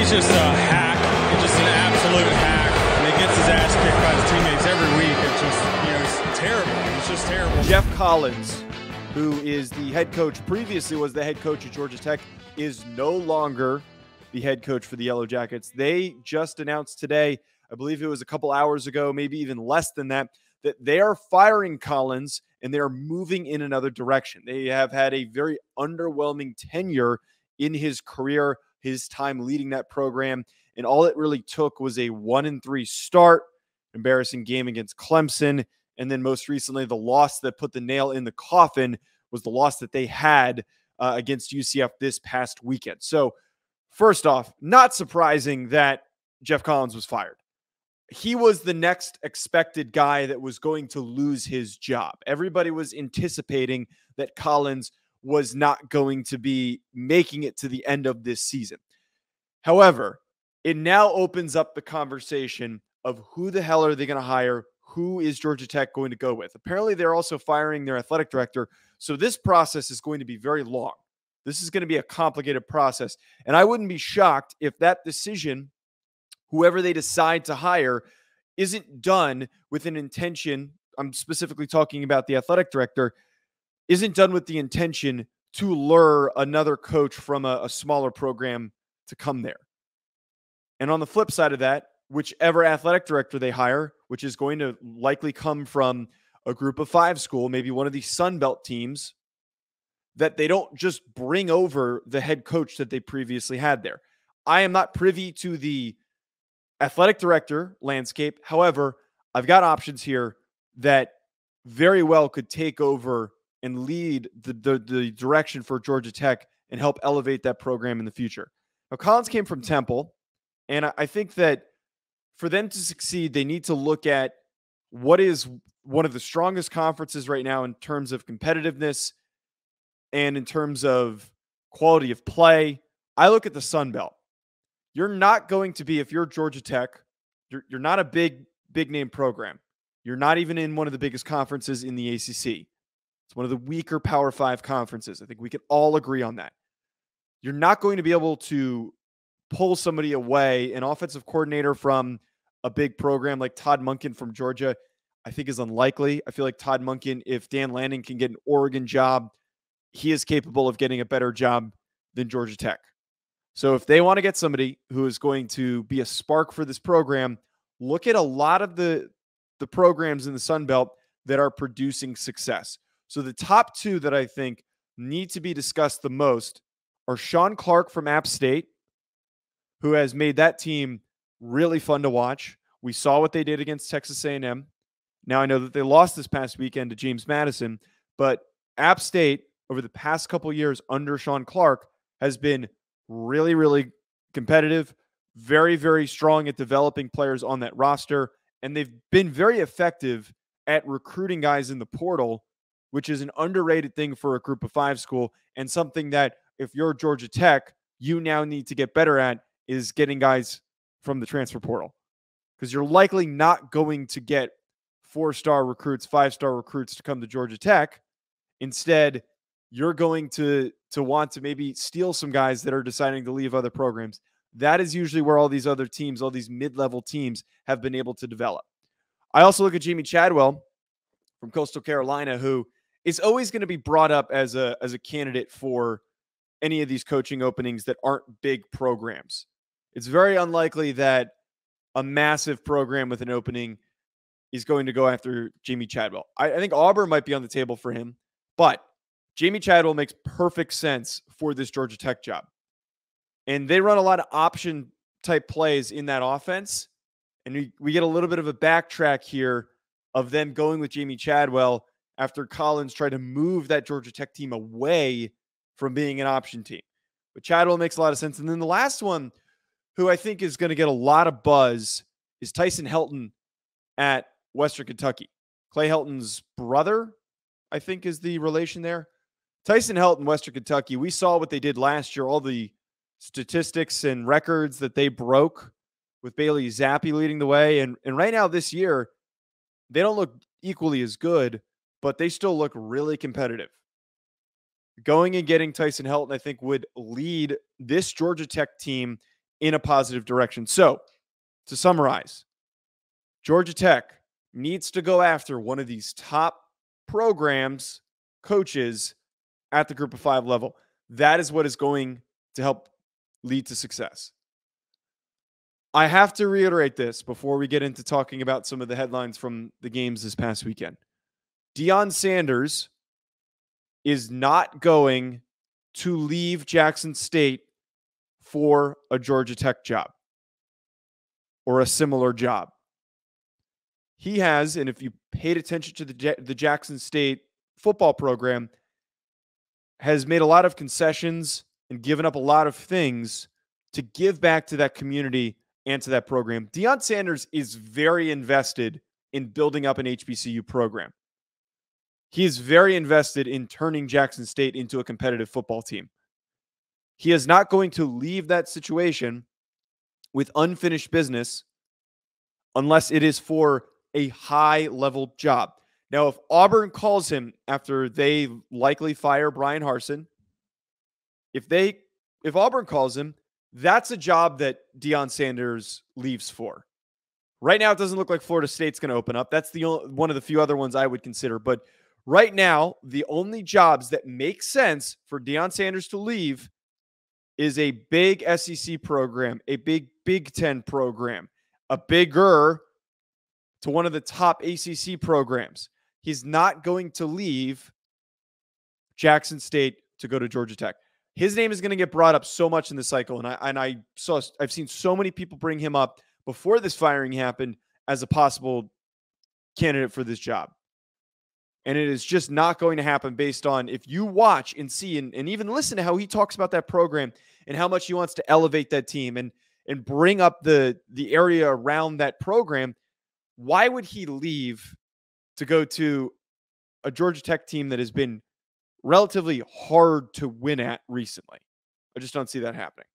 he's just a hack. He's just an absolute hack. And he gets his ass kicked by his teammates every week. It's just, you know, it's terrible. It's just terrible. Geoff Collins, who is the head coach, previously was the head coach at Georgia Tech, is no longer the head coach for the Yellow Jackets. They just announced today, I believe it was a couple hours ago, maybe even less than that, that they are firing Collins and they are moving in another direction. They have had a very underwhelming tenure in his career, his time leading that program, and all it really took was a 1-3 start, embarrassing game against Clemson, and then most recently the loss that put the nail in the coffin was the loss that they had against UCF this past weekend. So first off, not surprising that Geoff Collins was fired. He was the next expected guy that was going to lose his job. Everybody was anticipating that Collins was not going to be making it to the end of this season. However, it now opens up the conversation of who the hell are they going to hire? Who is Georgia Tech going to go with? Apparently, they're also firing their athletic director. So this process is going to be very long. This is going to be a complicated process. And I wouldn't be shocked if that decision, whoever they decide to hire, isn't done with an intention. I'm specifically talking about the athletic director, isn't done with the intention to lure another coach from a smaller program to come there. And on the flip side of that, whichever athletic director they hire, which is going to likely come from a group of five school, maybe one of the Sun Belt teams, that they don't just bring over the head coach that they previously had there. I am not privy to the athletic director landscape. However, I've got options here that very well could take over and lead the direction for Georgia Tech and help elevate that program in the future. Now, Collins came from Temple, and I think that for them to succeed, they need to look at what is one of the strongest conferences right now in terms of competitiveness and in terms of quality of play. I look at the Sun Belt. You're not going to be, if you're Georgia Tech, you're not a big name program. You're not even in one of the biggest conferences in the ACC. It's one of the weaker Power Five conferences. I think we can all agree on that. You're not going to be able to pull somebody away. An offensive coordinator from a big program like Todd Munkin from Georgia, I think, is unlikely. I feel like Todd Munkin, if Dan Lanning can get an Oregon job, he is capable of getting a better job than Georgia Tech. So if they want to get somebody who is going to be a spark for this program, look at a lot of the programs in the Sun Belt that are producing success. So the top two that I think need to be discussed the most are Sean Clark from App State, who has made that team really fun to watch. We saw what they did against Texas A&M. Now I know that they lost this past weekend to James Madison, but App State over the past couple years under Sean Clark has been really, really competitive, very, very strong at developing players on that roster, and they've been very effective at recruiting guys in the portal, which is an underrated thing for a group of five school, and something that if you're Georgia Tech, you now need to get better at is getting guys from the transfer portal, because you're likely not going to get four-star recruits, five-star recruits to come to Georgia Tech. Instead, you're going to want to maybe steal some guys that are deciding to leave other programs. That is usually where all these other teams, all these mid-level teams have been able to develop. I also look at Jamey Chadwell from Coastal Carolina, who is always going to be brought up as a candidate for any of these coaching openings that aren't big programs. It's very unlikely that a massive program with an opening is going to go after Jamey Chadwell. I think Auburn might be on the table for him, but Jamey Chadwell makes perfect sense for this Georgia Tech job. And they run a lot of option-type plays in that offense, and we get a little bit of a backtrack here of them going with Jamey Chadwell after Collins tried to move that Georgia Tech team away from being an option team. But Chadwell makes a lot of sense. And then the last one, who I think is going to get a lot of buzz, is Tyson Helton at Western Kentucky. Clay Helton's brother, I think, is the relation there. Tyson Helton, Western Kentucky, we saw what they did last year, all the statistics and records that they broke with Bailey Zappi leading the way. And right now this year, they don't look equally as good, but they still look really competitive. Going and getting Tyson Helton, I think, would lead this Georgia Tech team in a positive direction. So to summarize, Georgia Tech needs to go after one of these top programs, coaches at the Group of Five level. That is what is going to help lead to success. I have to reiterate this before we get into talking about some of the headlines from the games this past weekend. Deion Sanders is not going to leave Jackson State for a Georgia Tech job or a similar job. He has, and if you paid attention to the Jackson State football program, has made a lot of concessions and given up a lot of things to give back to that community and to that program. Deion Sanders is very invested in building up an HBCU program. He is very invested in turning Jackson State into a competitive football team. He is not going to leave that situation with unfinished business unless it is for a high-level job. Now, if Auburn calls him after they likely fire Brian Harsin, if Auburn calls him, that's a job that Deion Sanders leaves for. Right now, it doesn't look like Florida State's going to open up. That's the only, one of the few other ones I would consider, but right now, the only jobs that make sense for Deion Sanders to leave is a big SEC program, a big Big Ten program, a bigger to one of the top ACC programs. He's not going to leave Jackson State to go to Georgia Tech. His name is going to get brought up so much in the cycle, and I've seen so many people bring him up before this firing happened as a possible candidate for this job. And it is just not going to happen based on if you watch and see and even listen to how he talks about that program and how much he wants to elevate that team and bring up the area around that program. Why would he leave to go to a Georgia Tech team that has been relatively hard to win at recently? I just don't see that happening.